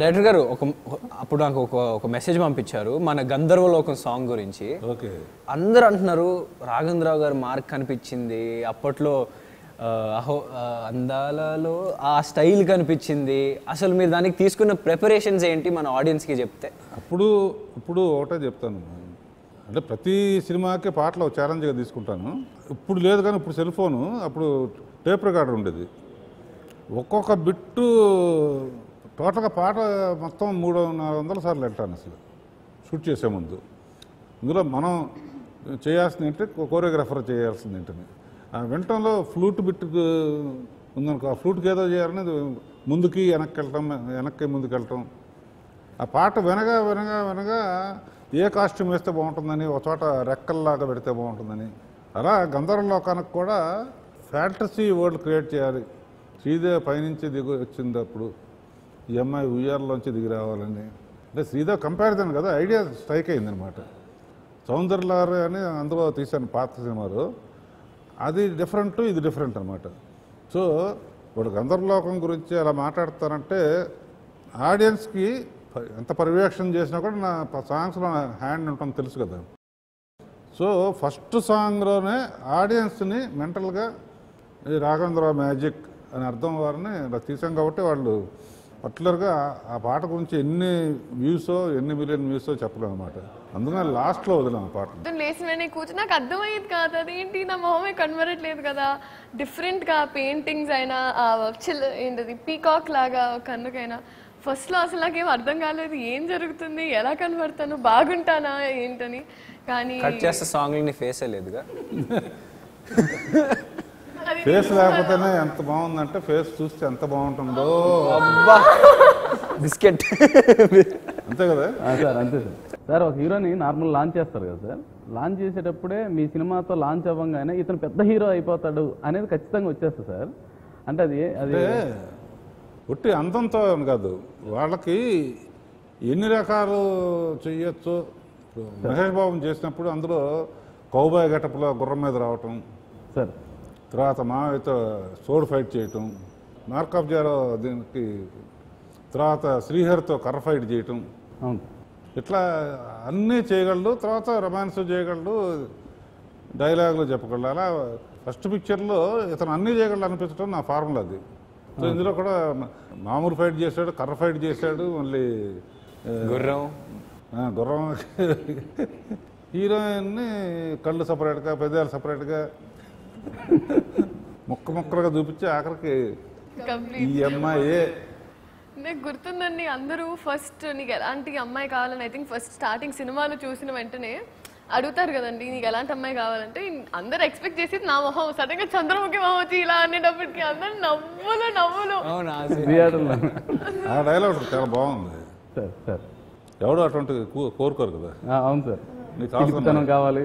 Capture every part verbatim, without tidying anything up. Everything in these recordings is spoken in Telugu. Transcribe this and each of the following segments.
డైరెక్టర్ గారు ఒక అప్పుడు నాకు ఒక ఒక మెసేజ్ పంపించారు మన గంధర్వ లోకం సాంగ్ గురించి. ఓకే, అందరూ అంటున్నారు రాఘవేంద్రరావు గారు మార్క్ కనిపించింది అప్పట్లో, అహో అందాలలో ఆ స్టైల్ కనిపించింది. అసలు మీరు దానికి తీసుకున్న ప్రిపరేషన్స్ ఏంటి మన ఆడియన్స్కి చెప్తే? అప్పుడు ఇప్పుడు ఒకటే చెప్తాను అంటే ప్రతి సినిమాకి పాటలు ఛాలెంజ్గా తీసుకుంటాను. ఇప్పుడు లేదు కానీ ఇప్పుడు సెల్ ఫోను, అప్పుడు టేప్ రికార్డర్ ఉండేది. ఒక్కొక్క బిట్టు టోటల్గా పాట మొత్తం మూడు నాలుగు వందల సార్లు వెళ్తాను అసలు షూట్ చేసే ముందు. ఇందులో మనం చేయాల్సింది ఏంటంటే కోరియోగ్రాఫర్ చేయాల్సింది ఏంటని ఆ వినటంలో ఫ్లూట్ బిట్ ఉందనుకో ఆ ఫ్లూట్కి ఏదో చేయాలనేది ముందుకి వెనక్కి వెళ్ళటం, వెనక్కి ముందుకు వెళ్ళటం, ఆ పాట వెనగా వెనగా వెనగా ఏ కాస్ట్యూమ్ వేస్తే బాగుంటుందని, ఒక చోట రెక్కల్లాగా పెడితే బాగుంటుందని, అలా గంధర్వ లోకానికి కూడా ఫ్యాంటసీ వరల్డ్ క్రియేట్ చేయాలి. శ్రీదేవి పైనుంచి దిగు వచ్చింది అప్పుడు, ఈ అమ్మాయి ఉయ్యార్లోంచి దిగి రావాలని, అంటే శ్రీదేవి కంపారిజన్ కదా ఐడియా స్ట్రైక్ అయిందనమాట. సౌందర్యలారు అని అందులో తీశాను పాత సినిమాలో, అది డిఫరెంట్ ఇది డిఫరెంట్ అనమాట. సో ఇప్పుడు గంధర్వ లోకం గురించి అలా మాట్లాడతానంటే ఆడియన్స్కి ఎంత పర్యవేక్షణ చేసినా కూడా నా సాంగ్స్లో హ్యాండ్ ఉంటుంది తెలుసు కదా. సో ఫస్ట్ సాంగ్లోనే ఆడియన్స్ని మెంటల్గా రాఘవేంద్రరావు మ్యాజిక్ అని అర్థం వారిని ఇలా తీసాం కాబట్టి వాళ్ళు పర్టికులర్గా ఆ పాట గురించి ఎన్ని వ్యూసో ఎన్ని మిలియన్ వ్యూసో చెప్పలేము అనమాట. అందుకని లాస్ట్లో వదిలేం ఆ పాట. లేచిన కూర్చొని నాకు అర్థమయ్యేది కాదు అదేంటి నా మొహమే కనబడట్లేదు కదా, డిఫరెంట్గా పెయింటింగ్స్ అయినా ఏంటది పీకాక్ లాగా కన్నుకైనా ఫస్ట్లో అసలు నాకేం అర్థం కాలేదు ఏం జరుగుతుంది ఎలా కనబడతాను బాగుంటానా ఏంటని. కానీ సాంగ్ ఫేస్ లేదుగా, ఫేస్ లేకపోతేనే ఎంత బాగుందంటే ఫేస్ చూస్తే ఎంత బాగుంటుందో బిస్కెట్ అంతే కదా సార్. అంతే సార్ సార్ ఒక హీరోని నార్మల్ లాంచ్ చేస్తారు కదా సార్, లాంచ్ చేసేటప్పుడే మీ సినిమాతో లాంచ్ అవ్వంగానే ఇతను పెద్ద హీరో అయిపోతాడు అనేది ఖచ్చితంగా వచ్చేస్తా సార్? అంటే అది అదే ఒట్టి అంతంతో కాదు, వాళ్ళకి ఎన్ని రకాలు చెయ్యొచ్చు. మహేష్ బాబుని చేసినప్పుడు అందులో కౌబాయ్ గెటప్లో గుర్రం మీద రావటం సార్, తర్వాత మావయ్యతో సోడ్ ఫైట్ చేయటం, మార్కాబ్జాలో దీనికి, తర్వాత శ్రీహరితో కర్ర ఫైట్ చేయటం, ఇట్లా అన్నీ చేయగలడు. తర్వాత రొమాన్స్ చేయగలడు, డైలాగులు చెప్పగలడు. అలా ఫస్ట్ పిక్చర్లో ఇతను అన్నీ చేయగలడు అనిపించడం నా ఫార్ములా అది. సో ఇందులో కూడా మామూలు ఫైట్ చేశాడు, కర్ర ఫైట్ చేశాడు, మళ్ళీ గుర్రం గుర్రం హీరోయిన్ని కళ్ళు సపరేట్గా పెదాలు సపరేట్గా మొక్క మొక్కలుగా చూపించి ఆఖరికి ఈ అమ్మాయే. నాకు గుర్తుందండి అందరూ ఫస్ట్ నీకు ఎలాంటి అమ్మాయి కావాలని, ఐ థింక్ ఫస్ట్ స్టార్టింగ్ సినిమాలు చూసిన వెంటనే అడుగుతారు కదండి నీకు ఎలాంటి అమ్మాయి కావాలంటే, అందరు ఎక్స్పెక్ట్ చేసి నా మొహం సడన్గా చంద్రముఖి మొహం వచ్చి ఇలా అనేటప్పటికి అందరు నవ్వులు నవ్వులు. ఆ డైలాగ్ చాలా బాగుంది సార్, ఎవడో అటువంటి కోరుకోరు కదా. అవును సార్, చిలుపుతనం కావాలి,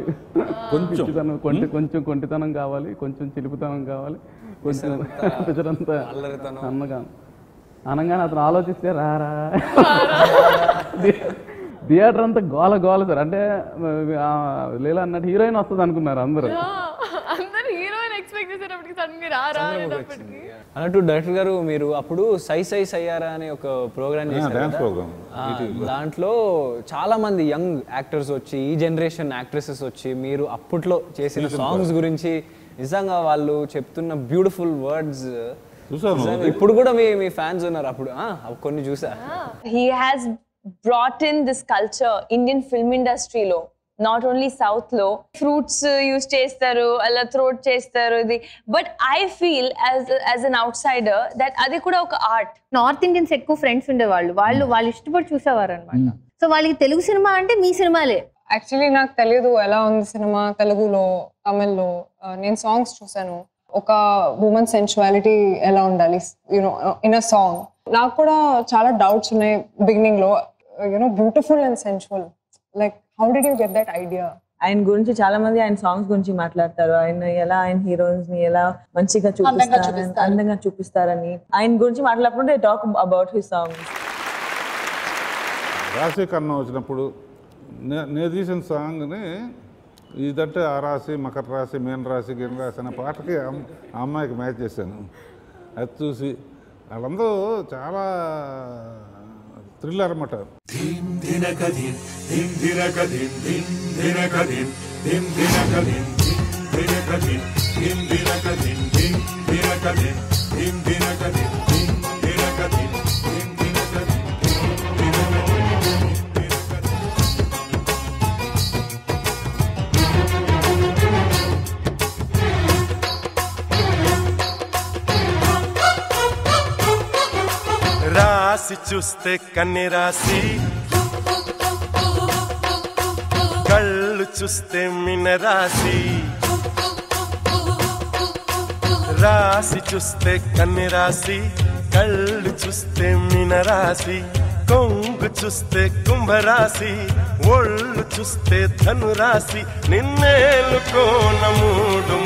కొంచెం కొంచెం కొంటితనం కావాలి, కొంచెం చిలుపుతనం కావాలి, కొంచెం అన్నగా అనగానే అతను ఆలోచిస్తే రారా. థియేటర్ అంతా గోల గోల సార్, అంటే లీలా అన్నట్టు హీరోయిన్ వస్తుంది అనుకున్నారు అందరూ. అన్నట్టు డైరెక్టర్ గారు మీరు అప్పుడు సై సై సయ్యారా అనే ఒక ప్రోగ్రామ్ చేశారు, దాంట్లో చాలా మంది యంగ్ యాక్టర్స్ వచ్చి ఈ జనరేషన్ యాక్ట్రెసెస్ వచ్చి మీరు అప్పట్లో చేసిన సాంగ్స్ గురించి నిజంగా వాళ్ళు చెప్తున్న బ్యూటిఫుల్ వర్డ్స్ ఇప్పుడు కూడా మీ మీ ఫ్యాన్స్ ఉన్నారు అప్పుడు కొన్ని చూసా. He has brought in this culture Indian film industry lo, not only south lo fruits use chestaru alla throat chestaru idi, but I feel as as an outsider that adi kuda oka art. North Indians ekku friends unde vallu vallu vallu ishtapadu chusevaru anamata. So valliki telugu cinema ante mee cinema le actually naaku teliyadu ela undi cinema telugu lo tamil lo nen songs chusanu oka woman sensuality ela undali you know in a song. నాకు కూడా చాలా డౌట్స్ ఉన్నాయి బిగినింగ్ లో, you know beautiful and sensual like how did you get that idea? ఆయన గురించి చాలా మంది ఆయన సాంగ్స్ గురించి మాట్లాడతారు, ఆయన ఎలా ఆయన హీరోయిన్స్ ని ఎలా మంచిగా చూపిస్తారు అందంగా చూపిస్తారని ఆయన గురించి మాట్లాడుకుంటే టాక్ అబౌట్ హిస్ సాంగ్స్. రాశి కన్న వచ్చినప్పుడు నేను తీసిన సాంగ్ ని ఇదంటే ఆ రాశి మకర రాశి మీన రాశి గిన్ రాశి అనే పాటకి ఆ అమ్మాయికి మ్యాచ్ చేశాను. అది చూసి వాళ్ళందరూ చాలా థ్రిల్లర్ అన్నమాట. రాసి చూస్తే కన్ని రాసి, కళ్ళు చూస్తే మినరాసి. రాసి చూస్తే కన్ని రాసి, కళ్ళు చూస్తే మినరాసి. కొంగు చూస్తే కుంభరాసి, ఒళ్ళు చూస్తే ధనురాసి. నిన్నేలుకోన మూడు